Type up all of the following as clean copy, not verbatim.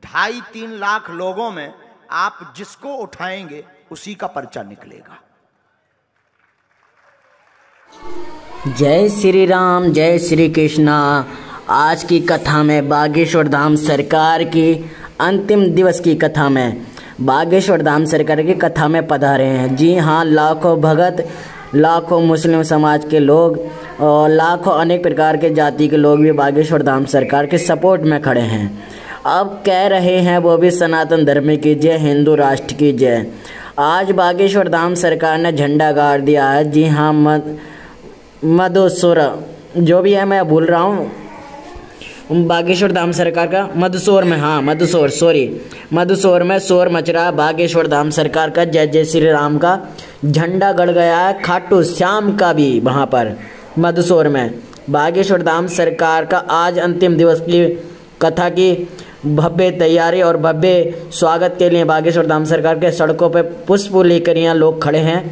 2.5-3 लाख लोगों में आप जिसको उठाएंगे उसी का पर्चा निकलेगा। जय श्री राम, जय श्री कृष्णा। आज की कथा में बागेश्वर धाम सरकार की अंतिम दिवस की कथा में बागेश्वर धाम सरकार की कथा में पधारे हैं। जी हाँ, लाखों भगत, लाखों मुस्लिम समाज के लोग और लाखों अनेक प्रकार के जाति के लोग भी बागेश्वर धाम सरकार के सपोर्ट में खड़े हैं। अब कह रहे हैं वो भी सनातन धर्म की जय, हिंदू राष्ट्र की जय। आज बागेश्वर धाम सरकार ने झंडा गाड़ दिया है। जी हाँ, मंदसौर जो भी है मैं भूल रहा हूँ, बागेश्वर धाम सरकार का मंदसौर में, हाँ मंदसौर, सॉरी मंदसौर में शोर मच रहा। बागेश्वर धाम सरकार का जय जय श्री राम का झंडा गड़ गया है, खाटू श्याम का भी वहाँ पर मंदसौर में। बागेश्वर धाम सरकार का आज अंतिम दिवस की कथा की भव्य तैयारी और भव्य स्वागत के लिए बागेश्वर धाम सरकार के सड़कों पर पुष्प लेकर यहाँ लोग खड़े हैं।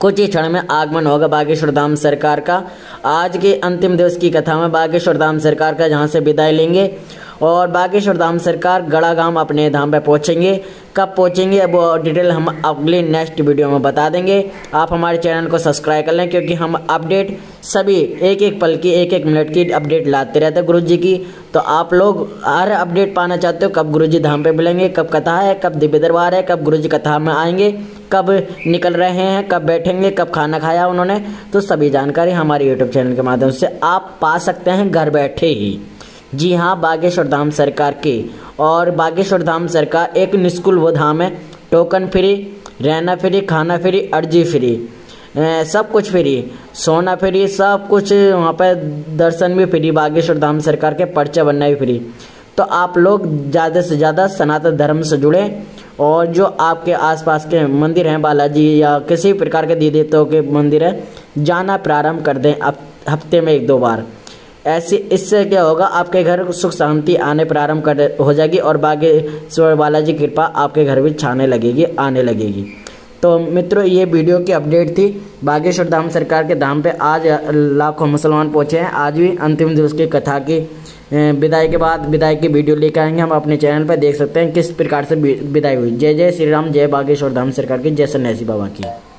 कुछ ही क्षण में आगमन होगा बागेश्वर धाम सरकार का। आज के अंतिम दिवस की कथा में बागेश्वर धाम सरकार का यहाँ से विदाई लेंगे और बागेश्वर धाम सरकार गढ़ागाम अपने धाम पर पहुँचेंगे। कब पहुँचेंगे अब वो डिटेल हम अगली नेक्स्ट वीडियो में बता देंगे। आप हमारे चैनल को सब्सक्राइब कर लें, क्योंकि हम अपडेट सभी एक पल की, एक मिनट की अपडेट लाते रहते हैं गुरुजी की। तो आप लोग हर अपडेट पाना चाहते हो, कब गुरुजी धाम पे मिलेंगे, कब कथा है, कब दिव्य दरबार है, कब गुरुजी कथा में आएंगे, कब निकल रहे हैं, कब बैठेंगे, कब खाना खाया उन्होंने, तो सभी जानकारी हमारे यूट्यूब चैनल के माध्यम से आप पा सकते हैं घर बैठे ही। जी हाँ, बागेश्वर धाम सरकार की। और बागेश्वर धाम सरकार एक निःशुल्क वो धाम है, टोकन फ्री, रहना फ्री, खाना फ्री, अर्जी फ्री, सब कुछ फ्री, सोना फ्री, सब कुछ वहाँ पर, दर्शन भी फ्री, बागेश्वर धाम सरकार के पर्चा बनना भी फ्री। तो आप लोग ज़्यादा से ज़्यादा सनातन धर्म से जुड़े और जो आपके आसपास के मंदिर हैं, बालाजी या किसी प्रकार के देवी देवताओं के मंदिर हैं, जाना प्रारंभ कर दें हफ्ते में 1-2 बार। ऐसे इससे क्या होगा, आपके घर सुख शांति आने प्रारंभ कर हो जाएगी और बागेश्वर बालाजी की कृपा आपके घर भी छाने लगेगी, आने लगेगी। तो मित्रों, ये वीडियो की अपडेट थी। बागेश्वर धाम सरकार के धाम पे आज लाखों मुसलमान पहुँचे हैं। आज भी अंतिम दिवस की कथा की विदाई के बाद विदाई की वीडियो लेकर आएंगे हम अपने चैनल पर, देख सकते हैं किस प्रकार से विदाई हुई। जय जय श्री राम, जय बागेश्वर धाम सरकार की, जय सन्यासी बाबा की।